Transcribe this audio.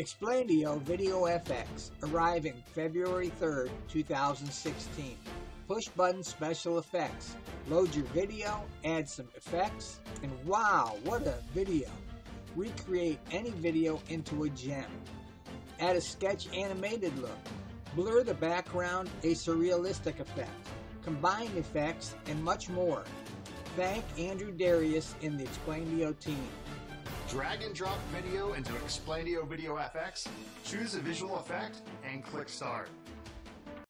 Explaindio Video FX, arriving February 3rd, 2016. Push button special effects. Load your video, add some effects, and wow, what a video! Recreate any video into a gem. Add a sketch animated look. Blur the background, a surrealistic effect. Combine effects, and much more. Thank Andrew Darius and the Explaindio team. Drag and drop video into Explaindio Video FX, choose a visual effect, and click Start.